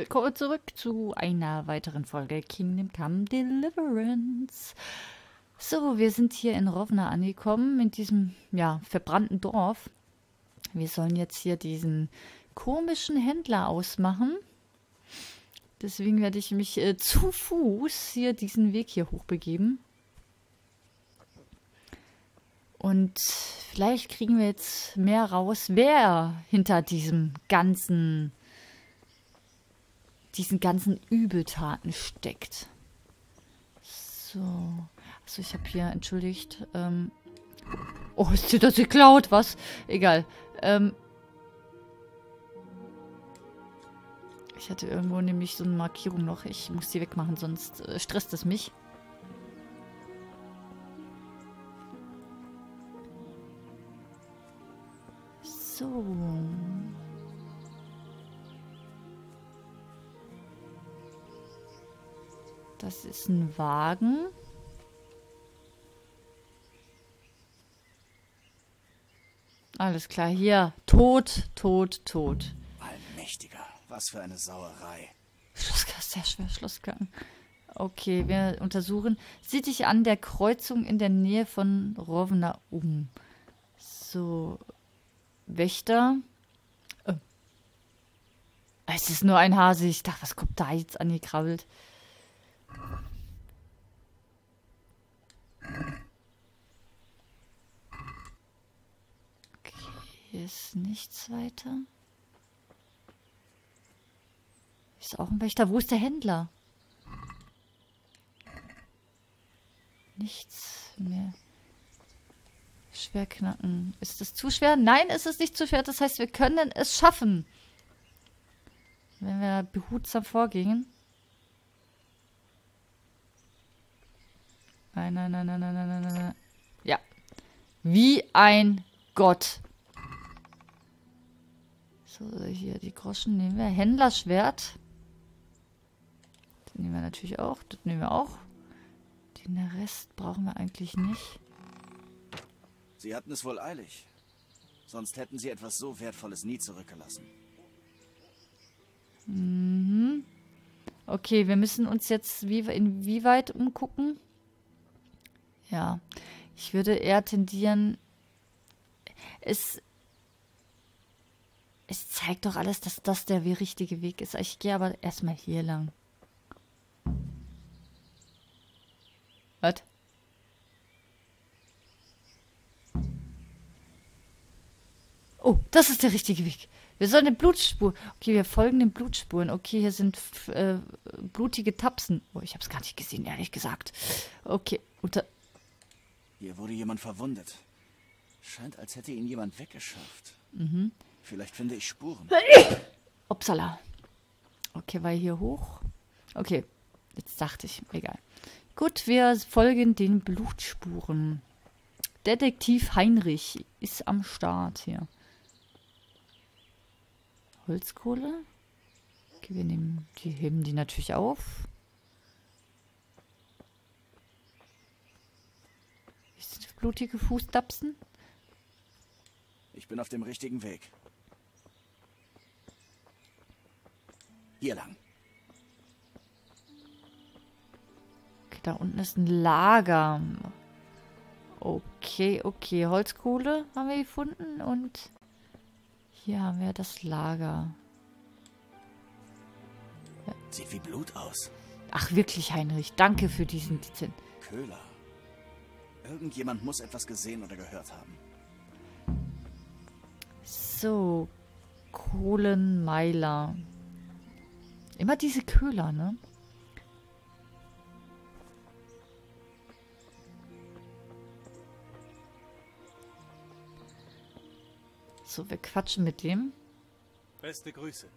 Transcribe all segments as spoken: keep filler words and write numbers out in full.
Willkommen zurück zu einer weiteren Folge Kingdom Come Deliverance. So, wir sind hier in Rovna angekommen, in diesem, ja, verbrannten Dorf. Wir sollen jetzt hier diesen komischen Händler ausmachen. Deswegen werde ich mich äh, zu Fuß hier diesen Weg hier hochbegeben. Und vielleicht kriegen wir jetzt mehr raus, wer hinter diesem ganzen... diesen ganzen Übeltaten steckt. So. Also ich habe hier, entschuldigt, ähm... oh, ist das geklaut, was? Egal. Ähm... Ich hatte irgendwo nämlich so eine Markierung noch. Ich muss die wegmachen, sonst äh, stresst es mich. So... Das ist ein Wagen. Alles klar, hier. Tot, tot, tot. Allmächtiger, was für eine Sauerei. Schlossgang, sehr schwer, Schlossgang. Okay, wir untersuchen. Sieh dich an der Kreuzung in der Nähe von Rovna um. So, Wächter. Oh. Es ist nur ein Hase. Ich dachte, was kommt da jetzt angekrabbelt? Okay, hier ist nichts weiter. Ist auch ein Wächter. Wo ist der Händler? Nichts mehr. Schwer knacken. Ist es zu schwer? Nein, ist es nicht zu schwer. Das heißt, wir können es schaffen. Wenn wir behutsam vorgehen. Nein, nein, nein, nein, nein, nein, nein, nein. Ja. Wie ein Gott. So, hier die Groschen nehmen wir. Händlerschwert. Das nehmen wir natürlich auch. Das nehmen wir auch. Den Rest brauchen wir eigentlich nicht. Sie hatten es wohl eilig. Sonst hätten sie etwas so Wertvolles nie zurückgelassen. Mhm. Okay, wir müssen uns jetzt wie, inwieweit umgucken? Ja, ich würde eher tendieren, es, es zeigt doch alles, dass das der richtige Weg ist. Ich gehe aber erstmal hier lang. Was? Oh, das ist der richtige Weg. Wir sollen den Blutspuren... Okay, wir folgen den Blutspuren. Okay, hier sind äh, blutige Tapsen. Oh, ich habe es gar nicht gesehen, ehrlich gesagt. Okay, unter... Hier wurde jemand verwundet. Scheint, als hätte ihn jemand weggeschafft. Mhm. Vielleicht finde ich Spuren. Upsala. Okay, war hier hoch. Okay, jetzt dachte ich, egal. Gut, wir folgen den Blutspuren. Detektiv Heinrich ist am Start hier. Holzkohle. Okay, wir nehmen, die heben die natürlich auf. Blutige Fußtapsen? Ich bin auf dem richtigen Weg. Hier lang. Okay, da unten ist ein Lager. Okay, okay. Holzkohle haben wir gefunden und hier haben wir das Lager. Ja. Sieht wie Blut aus. Ach wirklich, Heinrich. Danke für diesen Titel. Köhler. Irgendjemand muss etwas gesehen oder gehört haben. So, Kohlenmeiler. Immer diese Köhler, ne? So, wir quatschen mit dem. Beste Grüße.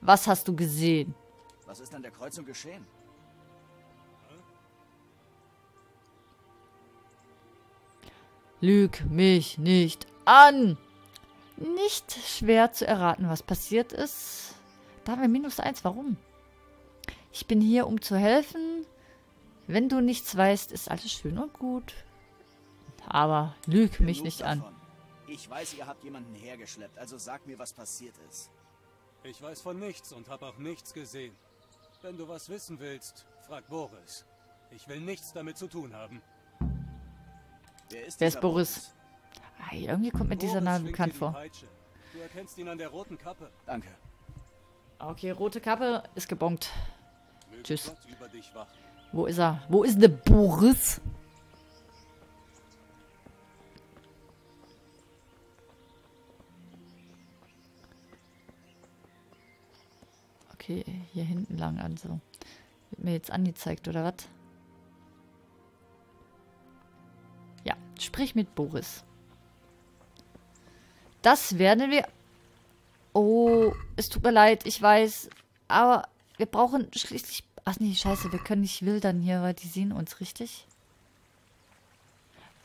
Was hast du gesehen? Was ist an der Kreuzung geschehen? Lüg mich nicht an! Nicht schwer zu erraten, was passiert ist. Da haben wir minus eins. Warum? Ich bin hier, um zu helfen. Wenn du nichts weißt, ist alles schön und gut. Aber lüg mich nicht an. Ich weiß, ihr habt jemanden hergeschleppt, also sag mir, was passiert ist. Ich weiß von nichts und habe auch nichts gesehen. Wenn du was wissen willst, frag Boris. Ich will nichts damit zu tun haben. Wer ist, Wer ist Boris? Boris? Ay, irgendwie kommt mir Boris dieser Name bekannt vor. Peitsche. Du erkennst ihn an der roten Kappe. Danke. Okay, rote Kappe ist gebongt. Möge Tschüss. Gott über dich wachen. Wo ist er? Wo ist der Boris? Okay, hier hinten lang, also. Wird mir jetzt angezeigt, oder was? Ja, sprich mit Boris. Das werden wir... Oh, es tut mir leid, ich weiß. Aber wir brauchen schließlich... Ach nee, scheiße, wir können nicht wildern hier, weil die sehen uns, richtig?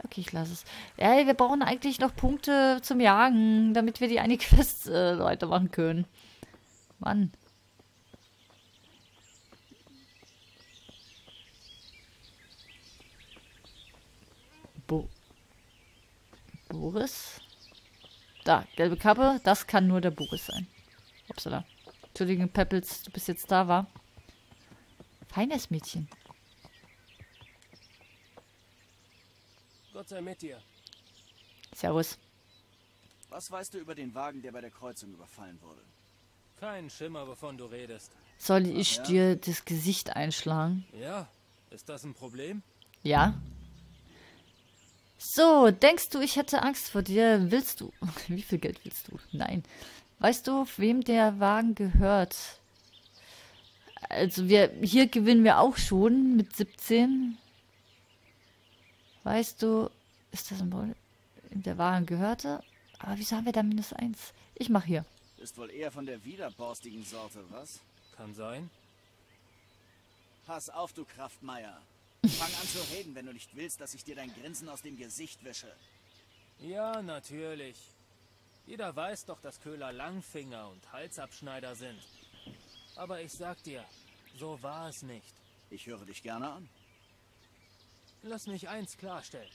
Okay, ich lasse es. Ey, wir brauchen eigentlich noch Punkte zum Jagen, damit wir die eine Quest äh, weitermachen können. Mann. Bo Boris? Da, gelbe Kappe, das kann nur der Boris sein. Upsala. Entschuldigung, Peppels, du bist jetzt da, wa? Feines Mädchen. Gott sei mit dir. Servus. Was weißt du über den Wagen, der bei der Kreuzung überfallen wurde? Kein Schimmer, wovon du redest. Soll ich Ach, ja? dir das Gesicht einschlagen? Ja. Ist das ein Problem? Ja. So, denkst du, ich hätte Angst vor dir? Willst du? Wie viel Geld willst du? Nein. Weißt du, wem der Wagen gehört? Also wir, hier gewinnen wir auch schon mit siebzehn. Weißt du, ist das ein Ball? Der Wagen gehörte? Aber wieso haben wir da minus eins? Ich mach hier. Ist wohl eher von der widerborstigen Sorte, was? Kann sein. Pass auf, du Kraftmeier. Fang an zu reden, wenn du nicht willst, dass ich dir dein Grinsen aus dem Gesicht wische. Ja, natürlich. Jeder weiß doch, dass Köhler Langfinger und Halsabschneider sind. Aber ich sag dir, so war es nicht. Ich höre dich gerne an. Lass mich eins klarstellen.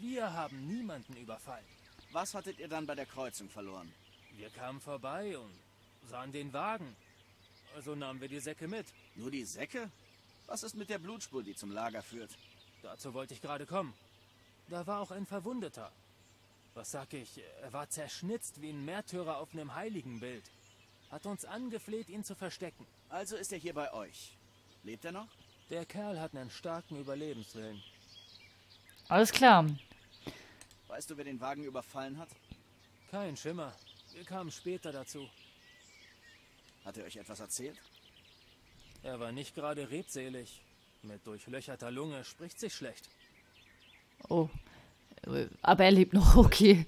Wir haben niemanden überfallen. Was hattet ihr dann bei der Kreuzung verloren? Wir kamen vorbei und sahen den Wagen. Also nahmen wir die Säcke mit. Nur die Säcke? Was ist mit der Blutspur, die zum Lager führt? Dazu wollte ich gerade kommen. Da war auch ein Verwundeter. Was sag ich, er war zerschnitzt wie ein Märtyrer auf einem Heiligenbild. Hat uns angefleht, ihn zu verstecken. Also ist er hier bei euch. Lebt er noch? Der Kerl hat einen starken Überlebenswillen. Alles klar. Weißt du, wer den Wagen überfallen hat? Kein Schimmer. Wir kamen später dazu. Hat er euch etwas erzählt? Er war nicht gerade redselig. Mit durchlöcherter Lunge spricht sich schlecht. Oh. Aber er lebt noch, okay.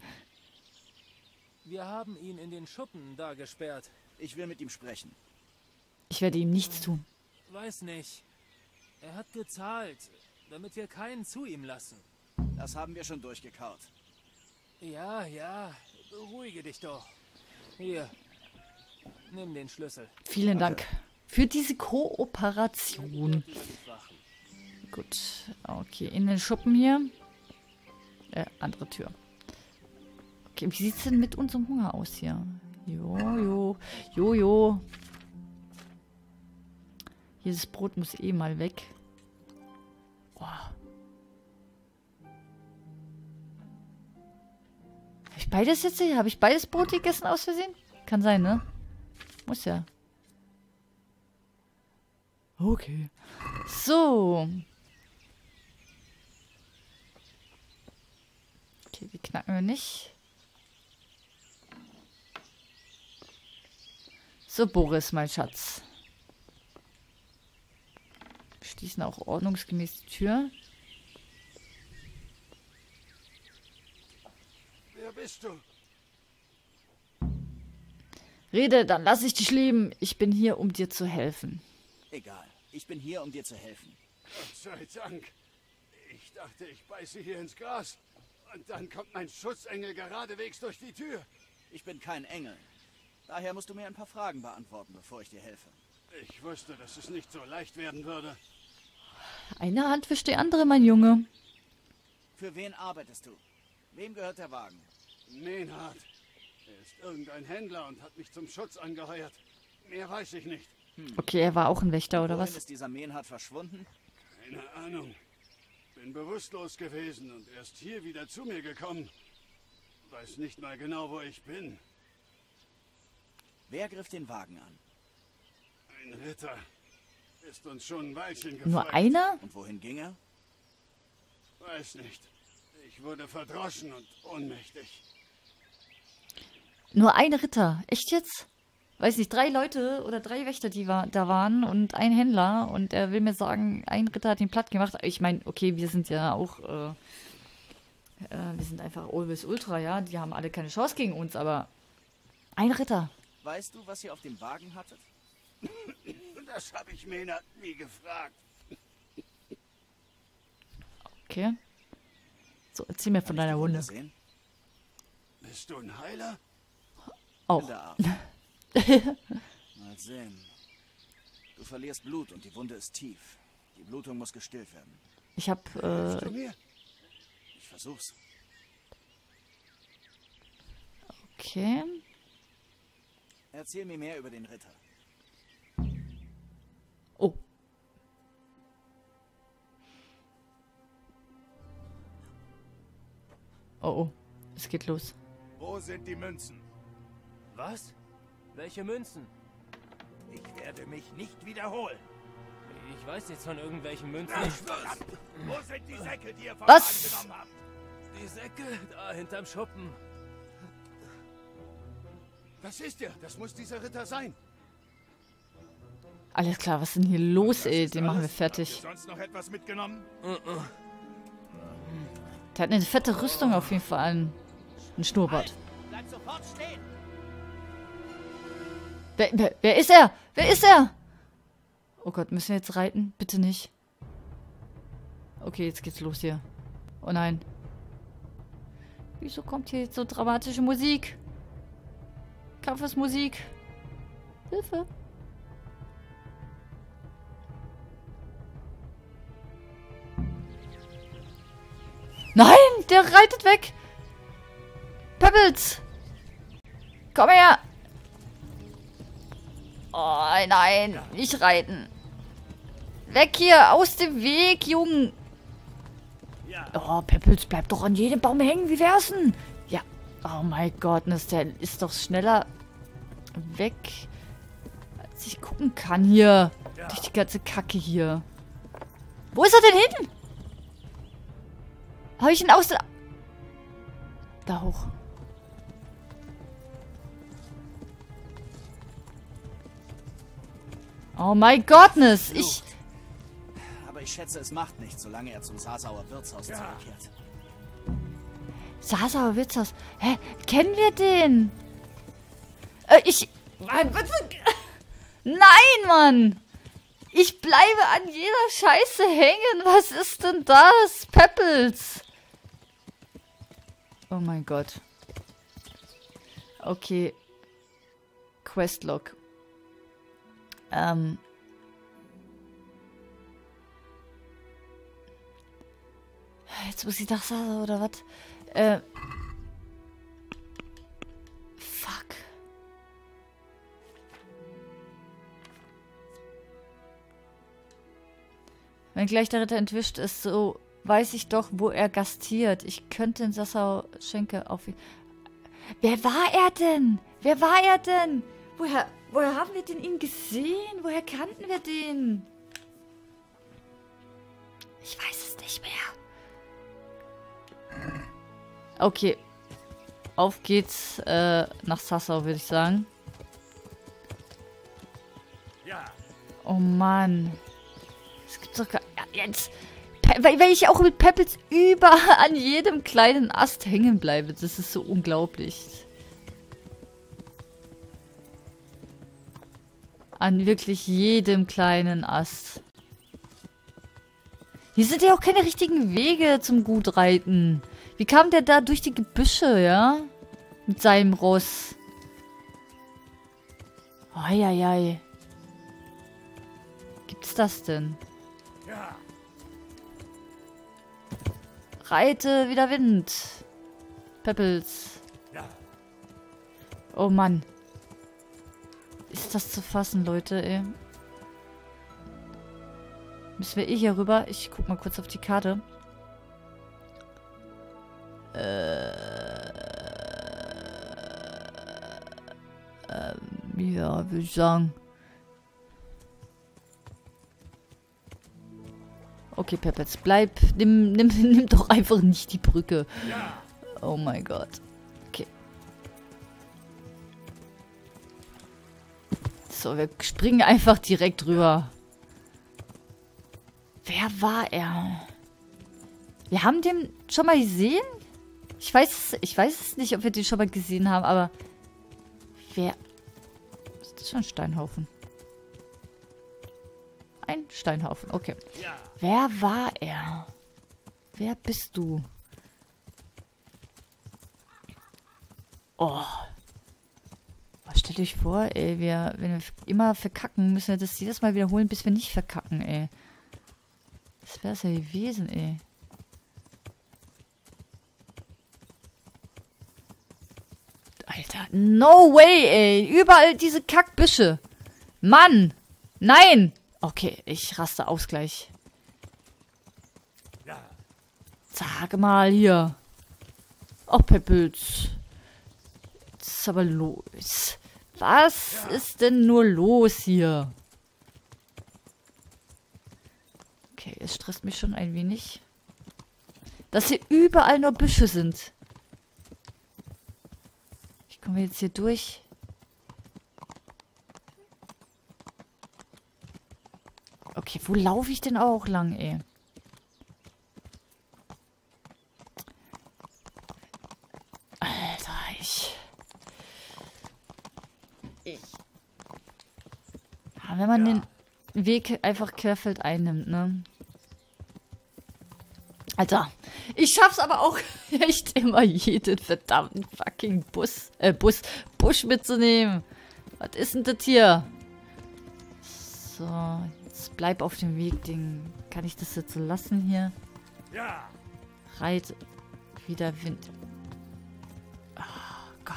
Wir haben ihn in den Schuppen da gesperrt. Ich will mit ihm sprechen. Ich werde ihm nichts tun. Weiß nicht. Er hat gezahlt, damit wir keinen zu ihm lassen. Das haben wir schon durchgekaut. Ja, ja. Beruhige dich doch. Hier. Nimm den Schlüssel. Vielen Dank für diese Kooperation. Gut. Okay, in den Schuppen hier. Äh, andere Tür. Okay, wie sieht's denn mit unserem Hunger aus hier? Jojo. Jojo. Dieses Brot muss eh mal weg. Boah. Habe ich beides jetzt hier? Habe ich beides Brot gegessen aus Versehen? Kann sein, ne? Muss ja. Okay. So. Okay, die knacken wir nicht. So, Boris, mein Schatz. Wir schließen auch ordnungsgemäß die Tür. Wer bist du? Rede, dann lass ich dich leben. Ich bin hier, um dir zu helfen. Egal, ich bin hier, um dir zu helfen. Gott sei Dank. Ich dachte, ich beiße hier ins Gras. Und dann kommt mein Schutzengel geradewegs durch die Tür. Ich bin kein Engel. Daher musst du mir ein paar Fragen beantworten, bevor ich dir helfe. Ich wusste, dass es nicht so leicht werden würde. Eine Hand wischt die andere, mein Junge. Für wen arbeitest du? Wem gehört der Wagen? Menhard. ist irgendein Händler und hat mich zum Schutz angeheuert. Mehr weiß ich nicht. Hm. Okay, er war auch ein Wächter, oder was? Ist dieser Menhard verschwunden? Keine Ahnung. Bin bewusstlos gewesen und erst hier wieder zu mir gekommen. Weiß nicht mal genau, wo ich bin. Wer griff den Wagen an? Ein Ritter. Ist uns schon ein Weilchen gefolgt. Nur einer? Und wohin ging er? Weiß nicht. Ich wurde verdroschen und ohnmächtig. Nur ein Ritter? Echt jetzt? Weiß nicht, drei Leute oder drei Wächter, die war, da waren und ein Händler. Und er will mir sagen, ein Ritter hat ihn platt gemacht. Ich meine, okay, wir sind ja auch... Äh, äh, wir sind einfach Always Ultra, ja? Die haben alle keine Chance gegen uns, aber... Ein Ritter. Weißt du, was ihr auf dem Wagen hattet? Das habe ich Menhard nie gefragt. Okay. So, erzähl mir von deiner Wunde. Bist du ein Heiler? Auch. Mal sehen. Du verlierst Blut und die Wunde ist tief. Die Blutung muss gestillt werden. Ich hab... Äh... Ich versuch's. Okay. Erzähl mir mehr über den Ritter. Oh. Oh, oh. Es geht los. Wo sind die Münzen? Was? Welche Münzen? Ich werde mich nicht wiederholen. Ich weiß jetzt von irgendwelchen Münzen. Ach, wo sind die Säcke, die ihr von was? Angenommen habt? Die Säcke da hinterm Schuppen. Das ist er. Das muss dieser Ritter sein. Alles klar, was ist denn hier los, ey? Den machen wir fertig. Habt ihr sonst noch etwas mitgenommen? Uh-uh. Der hat eine fette Rüstung auf jeden Fall an. Ein Schnurrbart. Bleib sofort stehen! Wer, wer, wer ist er? Wer ist er? Oh Gott, müssen wir jetzt reiten? Bitte nicht. Okay, jetzt geht's los hier. Oh nein. Wieso kommt hier jetzt so dramatische Musik? Kampfesmusik. Hilfe. Nein, der reitet weg. Pebbles. Komm her. Oh, nein. Nicht reiten. Weg hier. Aus dem Weg, Jungen. Oh, Pebbles bleibt doch an jedem Baum hängen. Wie wär's denn? Ja. Oh, mein Gott. Der ist doch schneller weg, als ich gucken kann hier. Durch die ganze Kacke hier. Wo ist er denn hin? Habe ich ihn aus... Da hoch. Oh mein Gottness, ich... Aber ich schätze, es macht nichts, solange er zum Sasauer Wirtshaus ja. zurückkehrt. Sasauer Wirtshaus? Hä? Kennen wir den? Äh, ich... Mann, was für... Nein, Mann! Ich bleibe an jeder Scheiße hängen. Was ist denn das? Pebbles! Oh mein Gott. Okay. Questlog. Ähm. Jetzt muss ich nach Sasau oder was? Äh. Fuck. Wenn gleich der Ritter entwischt ist, so... Weiß ich doch, wo er gastiert. Ich könnte in Sasau Schenke auf ihn... Wer war er denn? Wer war er denn? Woher, woher haben wir denn ihn gesehen? Woher kannten wir den? Ich weiß es nicht mehr. Okay. Auf geht's äh, nach Sasau, würde ich sagen. Oh Mann. Es gibt doch gar... Ja, jetzt... Weil ich auch mit Pebbles über an jedem kleinen Ast hängen bleibe. Das ist so unglaublich. An wirklich jedem kleinen Ast. Hier sind ja auch keine richtigen Wege zum Gutreiten. Wie kam der da durch die Gebüsche, ja? Mit seinem Ross. Eieiei. Gibt's das denn? Ja. Reite wieder Wind. Pebbles. Ja. Oh Mann. Ist das zu fassen, Leute, ey. Müssen wir eh hier rüber? Ich guck mal kurz auf die Karte. Äh, ähm, ja, würde ich sagen. Okay, Peppets, bleib. Nimm, nimm, nimm doch einfach nicht die Brücke. Oh mein Gott. Okay. So, wir springen einfach direkt rüber. Wer war er? Wir haben den schon mal gesehen? Ich weiß, ich weiß nicht, ob wir den schon mal gesehen haben, aber... Wer... Das ist schon ein Steinhaufen. Ein Steinhaufen, okay. Ja. Wer war er? Wer bist du? Oh. Oh, stell dich vor, ey, wir, wenn wir immer verkacken, müssen wir das jedes Mal wiederholen, bis wir nicht verkacken, ey. Was wäre es ja gewesen, ey? Alter, no way, ey. Überall diese Kackbüsche. Mann. Nein. Okay, ich raste aus gleich. Sag mal hier. Oh, Peppels. Was ist aber los? Was ja. ist denn nur los hier? Okay, es stresst mich schon ein wenig. Dass hier überall nur Büsche sind. Wie kommen wir jetzt hier durch? Okay, wo laufe ich denn auch lang, ey? Alter, ich... Ich... Wenn man ja. den Weg einfach querfeld einnimmt, ne? Alter, ich schaff's aber auch echt immer, jeden verdammten fucking Bus, äh, Bus, Busch mitzunehmen. Was ist denn das hier? So... Bleib auf dem Weg, Ding. Kann ich das jetzt so lassen hier? Ja. Reit wieder Wind. Oh Gott.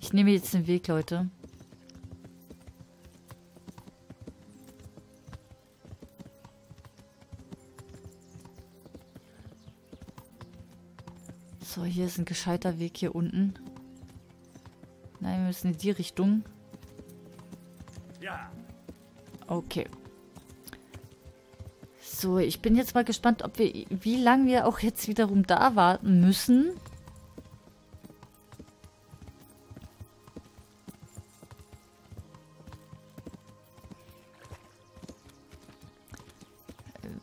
Ich nehme jetzt den Weg, Leute. So, hier ist ein gescheiter Weg hier unten. Nein, wir müssen in die Richtung. Ja. Okay. So, ich bin jetzt mal gespannt, ob wir, wie lange wir auch jetzt wiederum da warten müssen.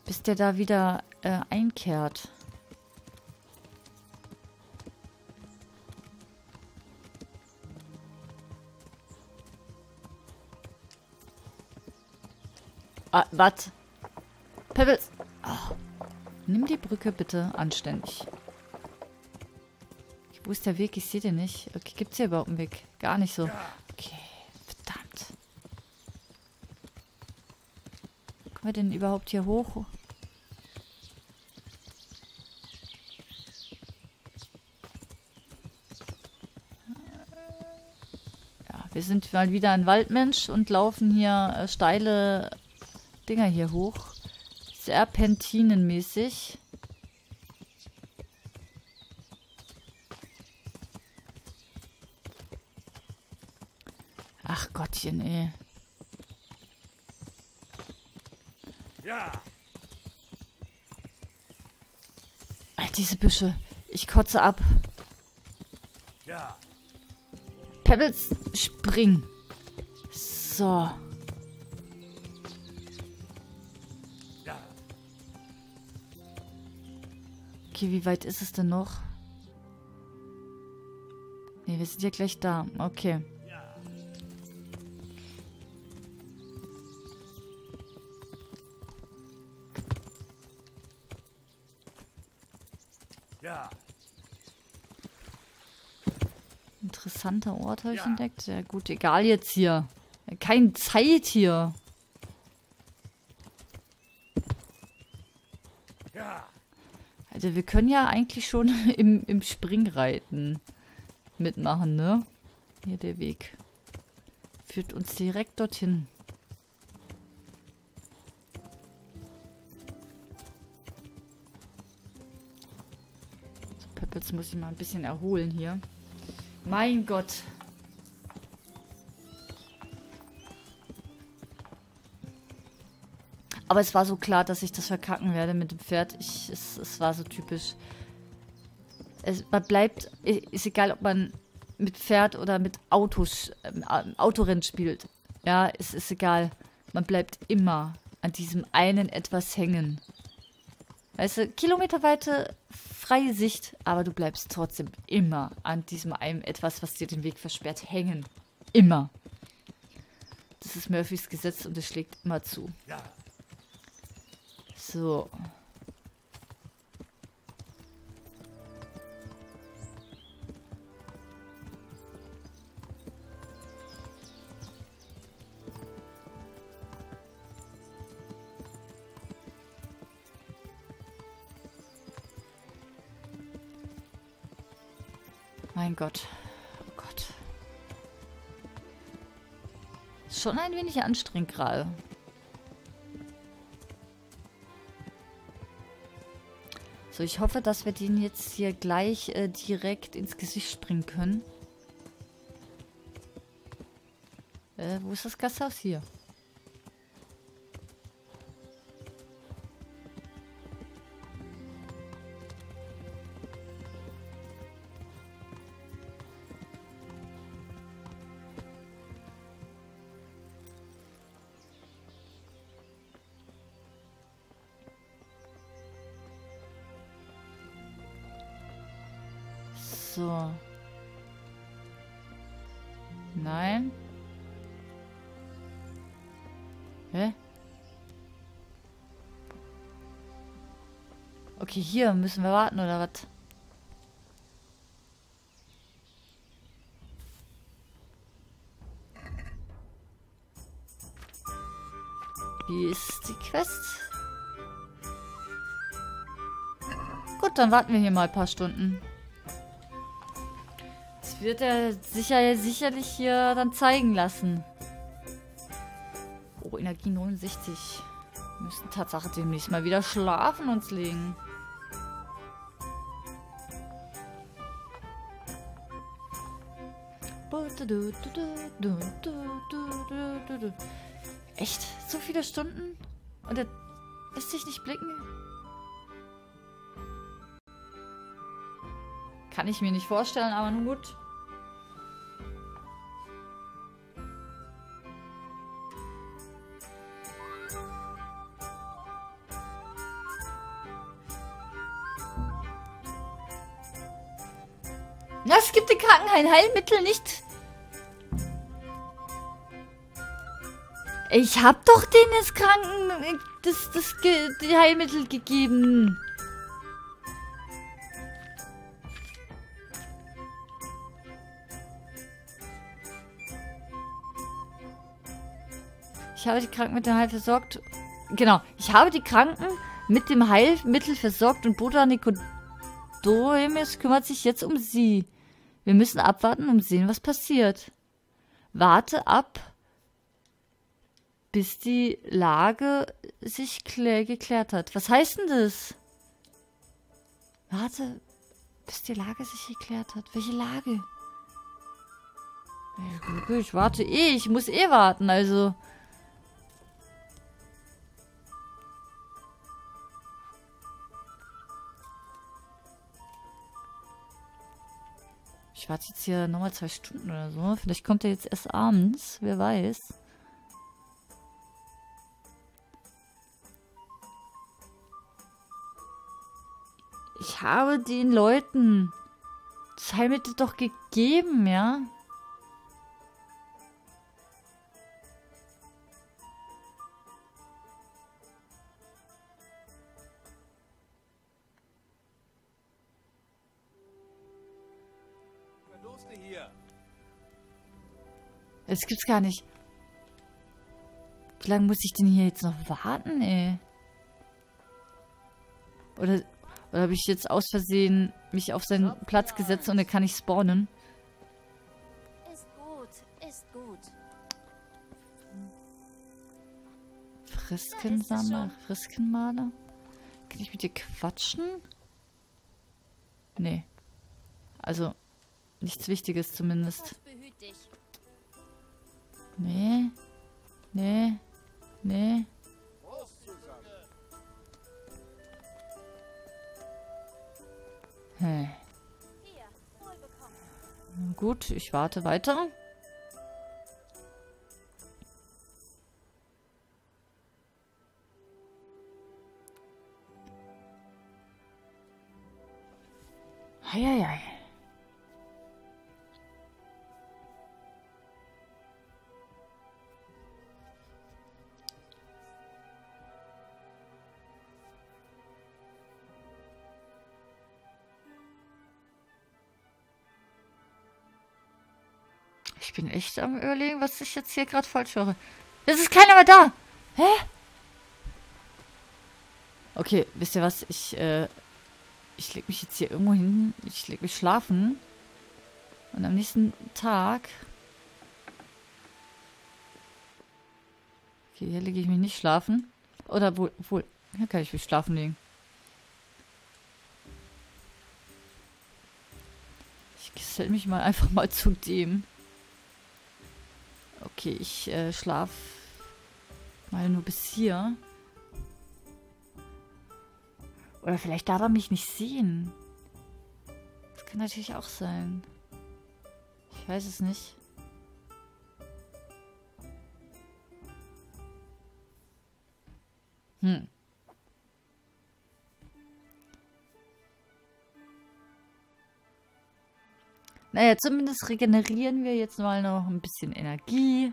Bis der da wieder äh, einkehrt. Ah, was? Pebbles! Oh. Nimm die Brücke bitte anständig. Wo ist der Weg? Ich sehe den nicht. Okay, gibt's hier überhaupt einen Weg? Gar nicht so. Okay, verdammt. Kommen wir denn überhaupt hier hoch? Ja, wir sind mal wieder ein Waldmensch und laufen hier äh, steile... Dinger hier hoch. Serpentinenmäßig. Ach Gottchen, ey. Ja. All diese Büsche. Ich kotze ab. Ja. Pebbles, spring. So. Okay, wie weit ist es denn noch? Ne, wir sind ja gleich da. Okay. Ja. Interessanter Ort habe ich ja. entdeckt. Ja gut, egal jetzt hier. Keine Zeit hier. Also wir können ja eigentlich schon im, im Springreiten mitmachen, ne? Hier der Weg führt uns direkt dorthin. So, Pöppels muss ich mal ein bisschen erholen hier. Mein Gott. Aber es war so klar, dass ich das verkacken werde mit dem Pferd. Ich, es, es war so typisch. Es, man bleibt, ist egal, ob man mit Pferd oder mit Autos, äh, Autorennen spielt. Ja, es ist egal. Man bleibt immer an diesem einen etwas hängen. Weißt du, kilometerweite freie Sicht, aber du bleibst trotzdem immer an diesem einen etwas, was dir den Weg versperrt, hängen. Immer. Das ist Murphys Gesetz und es schlägt immer zu. Ja. So. Mein Gott. Oh Gott. Ist schon ein wenig anstrengend gerade. So, ich hoffe, dass wir den jetzt hier gleich äh, direkt ins Gesicht springen können. Äh, wo ist das Gasthaus hier? So. Nein. Hä? Okay, hier müssen wir warten, oder was? Wie ist die Quest? Gut, dann warten wir hier mal ein paar Stunden. Wird er sicher, sicherlich hier dann zeigen lassen. Oh, Energie neunundsechzig. Wir müssen Tatsache demnächst mal wieder schlafen und legen. Echt? So viele Stunden? Und er lässt sich nicht blicken? Kann ich mir nicht vorstellen, aber nun gut. Das gibt den Kranken ein Heilmittel nicht. Ich hab doch denen das Kranken das, das die Heilmittel gegeben. Ich habe die Kranken mit dem Heil versorgt. Genau, ich habe die Kranken mit dem Heilmittel versorgt und Bruder Nikodemos kümmert sich jetzt um sie. Wir müssen abwarten und sehen, was passiert. Warte ab, bis die Lage sich geklärt hat. Was heißt denn das? Warte, bis die Lage sich geklärt hat. Welche Lage? Ich warte eh, ich muss eh warten, also... Ich warte jetzt hier nochmal zwei Stunden oder so. Vielleicht kommt er jetzt erst abends. Wer weiß. Ich habe den Leuten das Heilmittel doch gegeben, ja? Das gibt's gar nicht. Wie lange muss ich denn hier jetzt noch warten, ey? Oder, oder habe ich jetzt aus Versehen mich auf seinen Platz gesetzt und er kann nicht spawnen? Ist gut, ist gut. Friskensammler, Friskenmaler? Kann ich mit dir quatschen? Nee. Also, nichts Wichtiges zumindest. Nee. Nee. Nee. Hm. Gut, ich warte weiter. Eieiei. Ich bin echt am Überlegen, was ich jetzt hier gerade falsch höre. Es ist keiner mehr da! Hä? Okay, wisst ihr was? Ich, äh... Ich leg mich jetzt hier irgendwo hin. Ich leg mich schlafen. Und am nächsten Tag... Okay, hier lege ich mich nicht schlafen. Oder wohl... wohl hier kann ich mich schlafen legen. Ich gesell mich mal einfach mal zu dem. Okay, ich äh, schlaf mal nur bis hier. Oder vielleicht darf er mich nicht sehen. Das kann natürlich auch sein. Ich weiß es nicht. Hm. Naja, zumindest regenerieren wir jetzt mal noch ein bisschen Energie.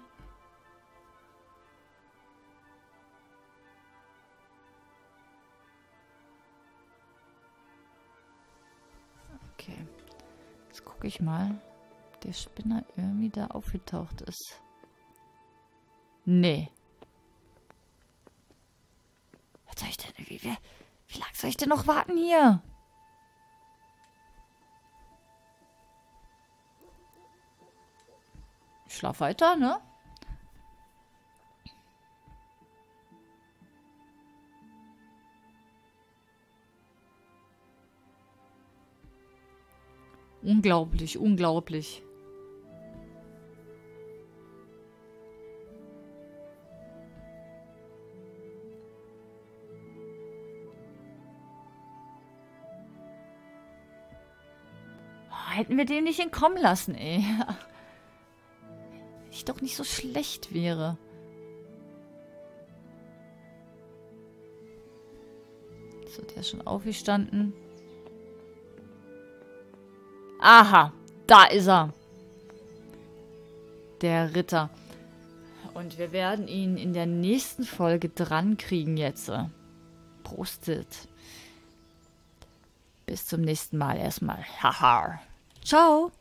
Ich mal, der Spinner irgendwie da aufgetaucht ist. Nee. Was soll ich denn, wie, wie, wie lange soll ich denn noch warten hier? Ich schlaf weiter, ne? Unglaublich, unglaublich. Oh, hätten wir den nicht entkommen lassen, ey. Wenn ich doch nicht so schlecht wäre. So, der ist schon aufgestanden. Aha, da ist er. Der Ritter. Und wir werden ihn in der nächsten Folge dran kriegen jetzt. Prostet. Bis zum nächsten Mal erstmal. Haha. Ciao.